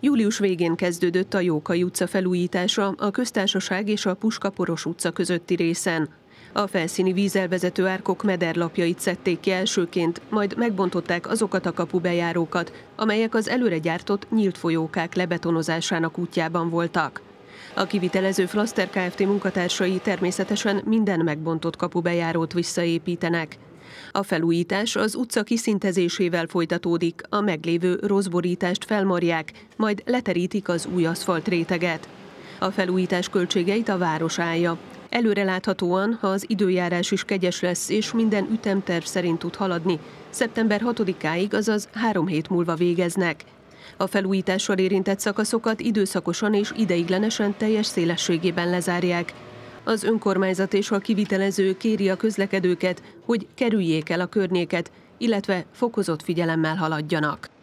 Július végén kezdődött a Jókai utca felújítása a Köztársaság és a Puskaporos utca közötti részen. A felszíni vízelvezető árkok mederlapjait szedték ki elsőként, majd megbontották azokat a kapubejárókat, amelyek az előre gyártott nyílt folyókák lebetonozásának útjában voltak. A kivitelező Flaster Kft. Munkatársai természetesen minden megbontott kapubejárót visszaépítenek. A felújítás az utca kiszintezésével folytatódik, a meglévő rosszborítást felmarják, majd leterítik az új aszfalt réteget. A felújítás költségeit a város állja. Előreláthatóan, ha az időjárás is kegyes lesz és minden ütemterv szerint tud haladni, szeptember 6-áig, azaz 3 hét múlva végeznek. A felújítással érintett szakaszokat időszakosan és ideiglenesen teljes szélességében lezárják. Az önkormányzat és a kivitelező kéri a közlekedőket, hogy kerüljék el a környéket, illetve fokozott figyelemmel haladjanak.